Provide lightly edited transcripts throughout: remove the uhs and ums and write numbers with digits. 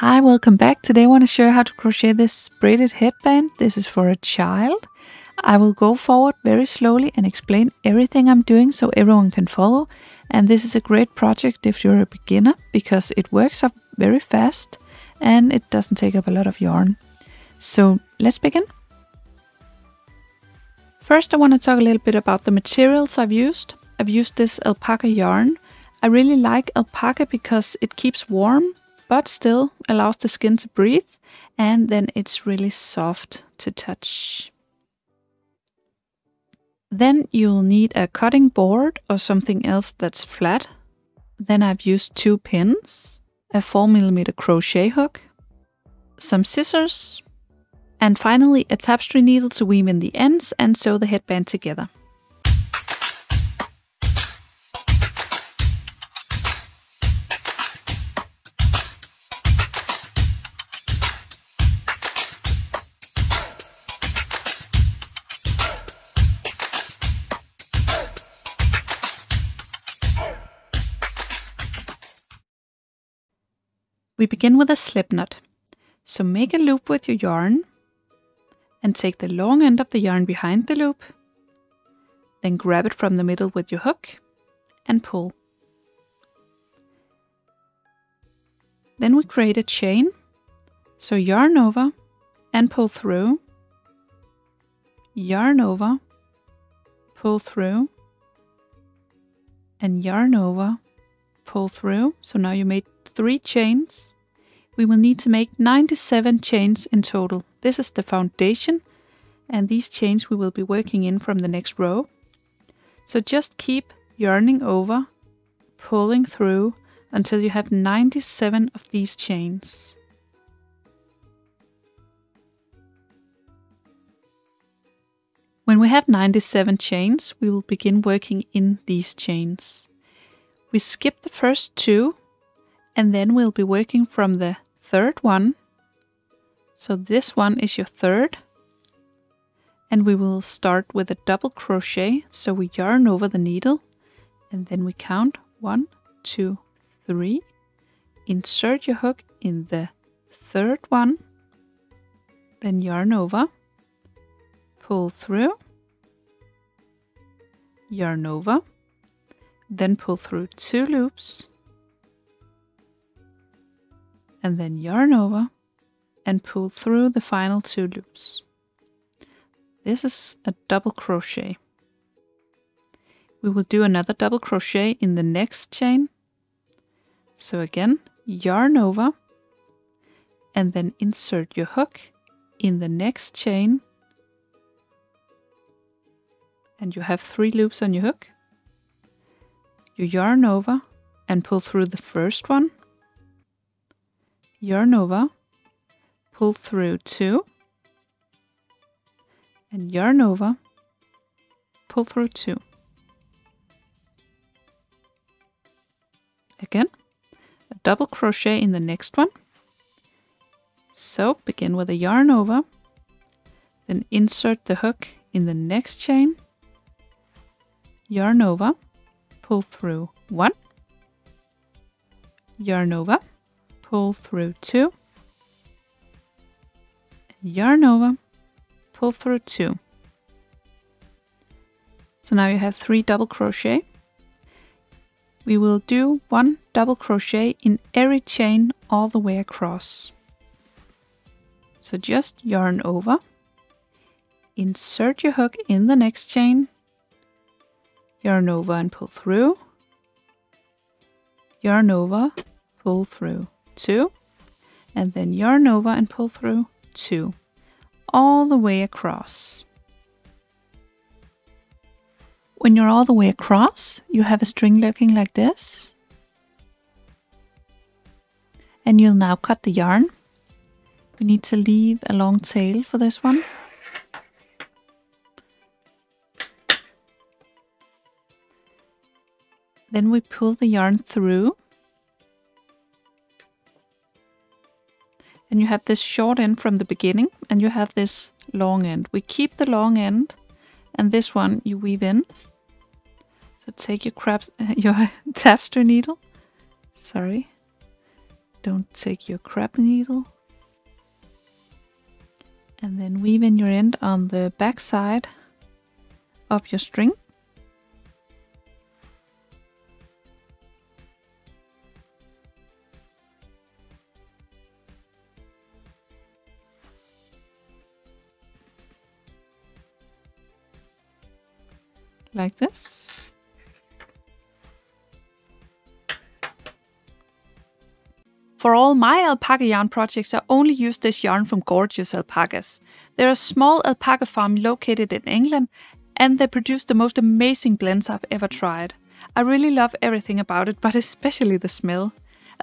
Hi, welcome back. Today I want to show you how to crochet this braided headband. This is for a child. I will go forward very slowly and explain everything I'm doing so everyone can follow. And this is a great project if you're a beginner because it works up very fast and it doesn't take up a lot of yarn. So let's begin. First I want to talk a little bit about the materials I've used. I've used this alpaca yarn. I really like alpaca because it keeps warm but still allows the skin to breathe, and then it's really soft to touch. Then you'll need a cutting board or something else that's flat. Then I've used 2 pins, a 4mm crochet hook, some scissors, and finally a tapestry needle to weave in the ends and sew the headband together. We begin with a slip knot. So make a loop with your yarn and take the long end of the yarn behind the loop. Then grab it from the middle with your hook and pull. Then we create a chain. So yarn over and pull through. Yarn over, pull through, and yarn over, pull through. So now you made 3 chains. We will need to make 97 chains in total. This is the foundation, and these chains we will be working in from the next row. So just keep yarning over, pulling through until you have 97 of these chains. When we have 97 chains, we will begin working in these chains. We skip the first 2. And then we'll be working from the 3rd one. So this one is your 3rd. And we will start with a double crochet. So we yarn over the needle. And then we count 1, 2, 3. Insert your hook in the 3rd one. Then yarn over. Pull through. Yarn over. Then pull through 2 loops. And then yarn over and pull through the final 2 loops. This is a double crochet. We will do another double crochet in the next chain. So again, yarn over and then insert your hook in the next chain. And you have 3 loops on your hook. You yarn over and pull through the first one. Yarn over, pull through 2, and yarn over, pull through 2. Again, a double crochet in the next one. So begin with a yarn over, then insert the hook in the next chain, yarn over, pull through 1, yarn over, pull through 2, and yarn over, pull through 2. So now you have 3 double crochet. We will do 1 double crochet in every chain all the way across. So just yarn over, insert your hook in the next chain, yarn over and pull through, yarn over, pull through 2, and then yarn over and pull through 2 all the way across. When you're all the way across, you have a string looking like this, and you'll now cut the yarn. We need to leave a long tail for this one. Then we pull the yarn through. And you have this short end from the beginning, and you have this long end. We keep the long end, and this one you weave in. So take your tapestry needle, Don't take your crab needle. And then weave in your end on the back side of your string. Like this. For all my alpaca yarn projects, I only use this yarn from Gorgeous Alpacas. They're a small alpaca farm located in England, and they produce the most amazing blends I've ever tried. I really love everything about it, but especially the smell.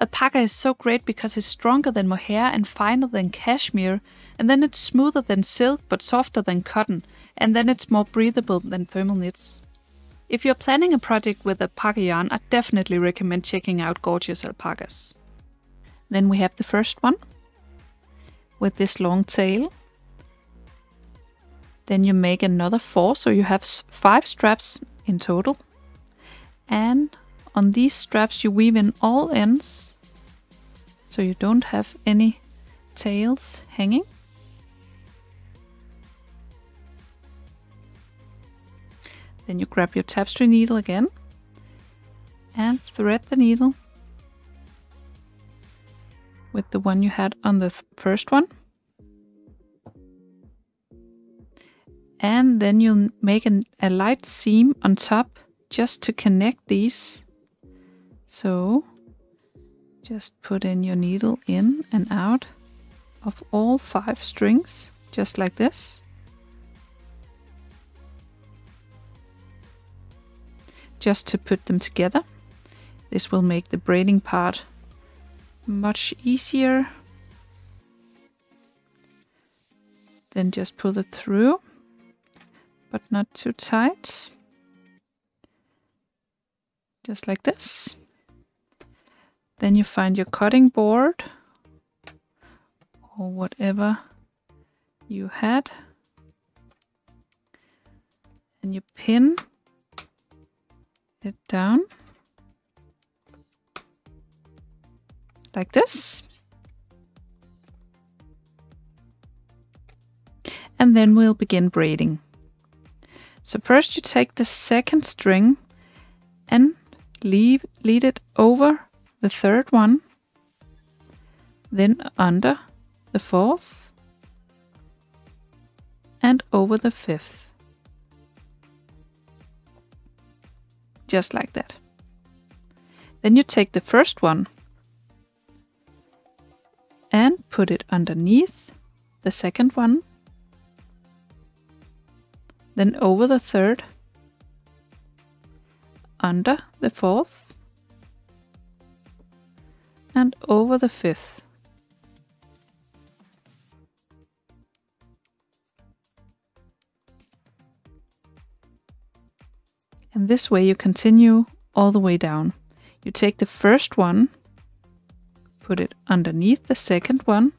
Alpaca is so great because it's stronger than mohair and finer than cashmere, and then it's smoother than silk but softer than cotton, and then it's more breathable than thermal knits. If you're planning a project with alpaca yarn, I definitely recommend checking out Gorgeous Alpacas. Then we have the first one with this long tail. Then you make another 4, so you have 5 straps in total. And on these straps you weave in all ends, so you don't have any tails hanging. Then you grab your tapestry needle again and thread the needle with the one you had on the first one. And then you'll make a light seam on top just to connect these. So just put in your needle in and out of all 5 strings, just like this. Just to put them together. This will make the braiding part much easier. Then just pull it through, but not too tight, just like this. Then you find your cutting board or whatever you had, and you pin it down like this. And then we'll begin braiding. So first you take the second string and lead it over the third one, then under the fourth and over the fifth. Just like that. Then you take the first one and put it underneath the second one, then over the third, under the fourth, and over the fifth. And this way you continue all the way down. You take the first one, put it underneath the second one,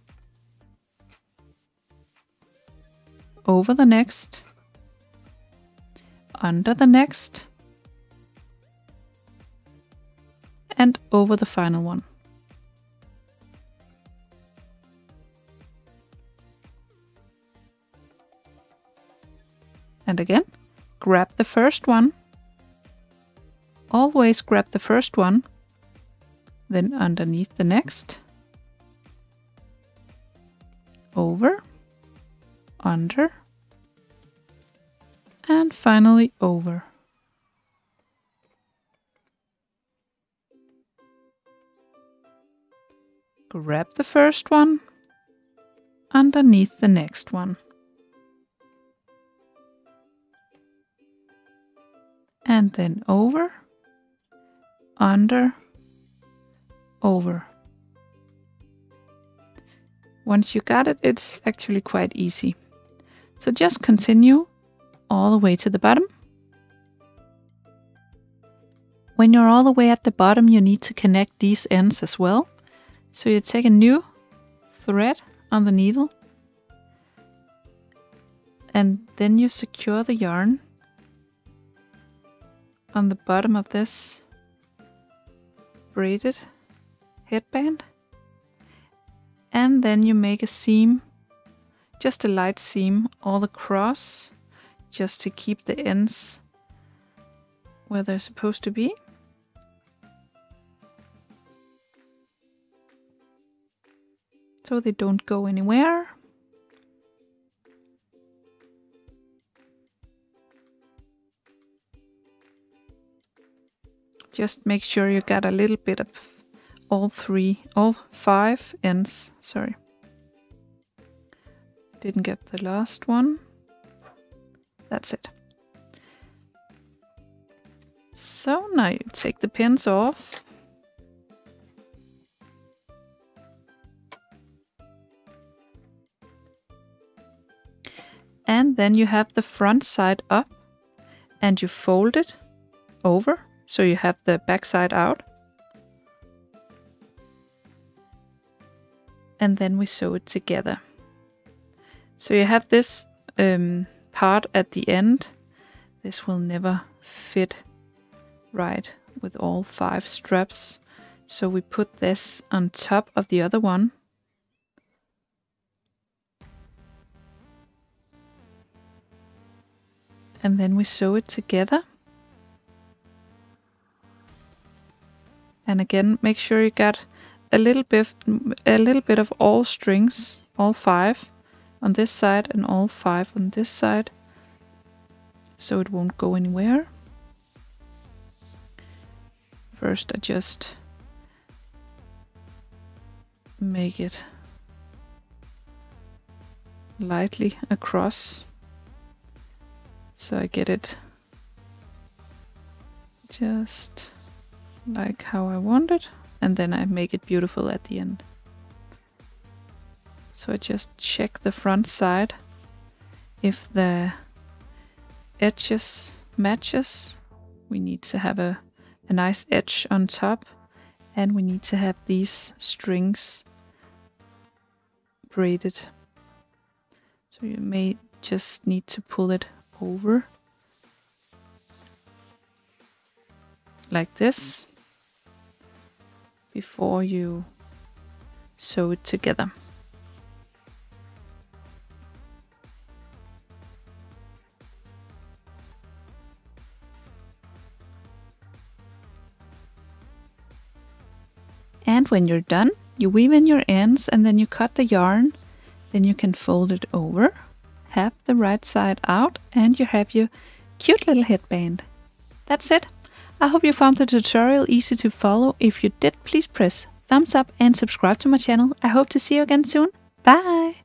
over the next, under the next, and over the final one. And again, grab the first one, always grab the first one, then underneath the next, over, under, and finally over. Grab the first one, underneath the next one, and then over, under, over. Once you got it, it's actually quite easy. So just continue all the way to the bottom. When you're all the way at the bottom, you need to connect these ends as well. So you take a new thread on the needle, and then you secure the yarn on the bottom of this braided headband and then you make a seam, just a light seam all across, just to keep the ends where they're supposed to be. So they don't go anywhere. Just make sure you got a little bit of all five ends. Sorry. Didn't get the last one. That's it. So now you take the pins off. And then you have the front side up and you fold it over so you have the back side out. And then we sew it together. So you have this part at the end. This will never fit right with all five straps. So we put this on top of the other one. And then we sew it together. And again, make sure you got a little bit of all strings, all five on this side and all five on this side, so it won't go anywhere. First, I just make it lightly across, so I get it just like how I want it, and then I make it beautiful at the end. So I just check the front side if the edges matches. We need to have a nice edge on top, and we need to have these strings braided. So you may just need to pull it over like this before you sew it together. And when you're done, you weave in your ends and then you cut the yarn. Then you can fold it over, have the right side out, and you have your cute little headband. That's it. I hope you found the tutorial easy to follow. If you did, please press thumbs up and subscribe to my channel. I hope to see you again soon. Bye!